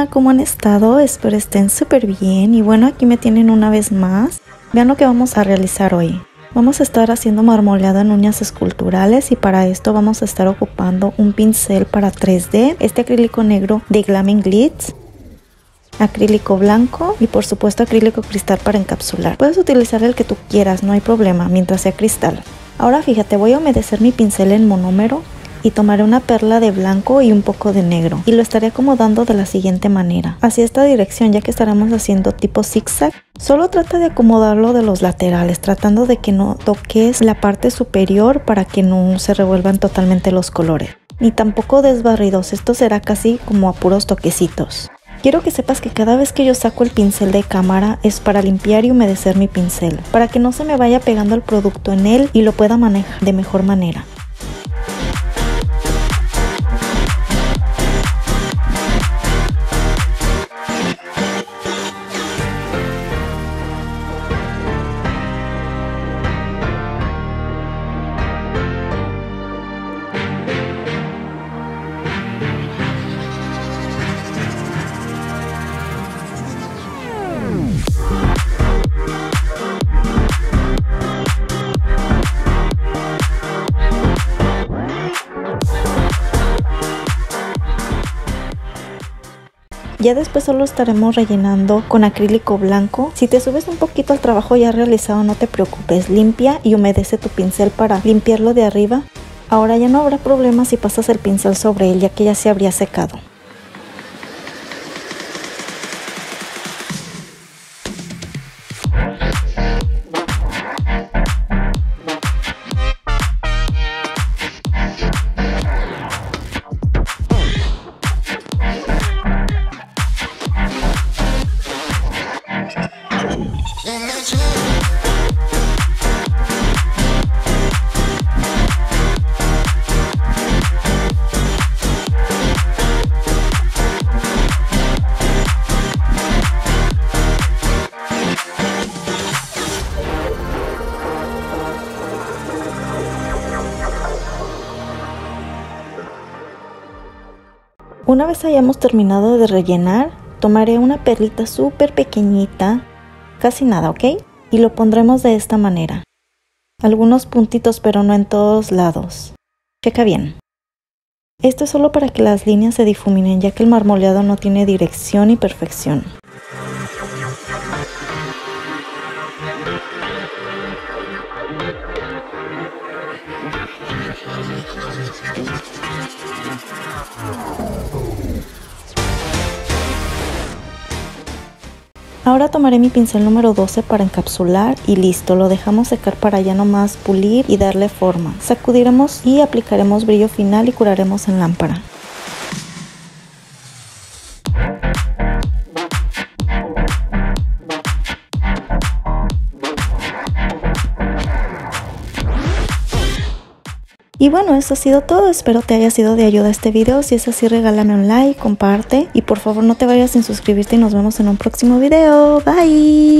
hola, ¿cómo han estado? Espero estén súper bien. Y bueno, aquí me tienen una vez más. Vean lo que vamos a realizar hoy. Vamos a estar haciendo marmoleado en uñas esculturales y para esto vamos a estar ocupando un pincel para 3D, este acrílico negro de Glaming Glitz, acrílico blanco y por supuesto acrílico cristal para encapsular. Puedes utilizar el que tú quieras, no hay problema, mientras sea cristal. Ahora fíjate, voy a humedecer mi pincel en monómero y tomaré una perla de blanco y un poco de negro y lo estaré acomodando de la siguiente manera, hacia esta dirección, ya que estaremos haciendo tipo zigzag. Solo trata de acomodarlo de los laterales, tratando de que no toques la parte superior para que no se revuelvan totalmente los colores, ni tampoco desbarridos. Esto será casi como a puros toquecitos. Quiero que sepas que cada vez que yo saco el pincel de cámara es para limpiar y humedecer mi pincel, para que no se me vaya pegando el producto en él y lo pueda manejar de mejor manera. Ya después solo estaremos rellenando con acrílico blanco. Si te subes un poquito al trabajo ya realizado, no te preocupes, limpia y humedece tu pincel para limpiarlo de arriba. Ahora ya no habrá problema si pasas el pincel sobre él, ya que ya se habría secado. Una vez hayamos terminado de rellenar, tomaré una perlita súper pequeñita, casi nada, ¿ok? Y lo pondremos de esta manera. Algunos puntitos, pero no en todos lados. Checa bien. Esto es solo para que las líneas se difuminen, ya que el marmoleado no tiene dirección y perfección. Ahora tomaré mi pincel número 12 para encapsular y listo, lo dejamos secar para ya nomás pulir y darle forma. Sacudiremos y aplicaremos brillo final y curaremos en lámpara. Y bueno, eso ha sido todo, espero te haya sido de ayuda este video. Si es así, regálame un like, comparte y por favor no te vayas sin suscribirte y nos vemos en un próximo video. Bye.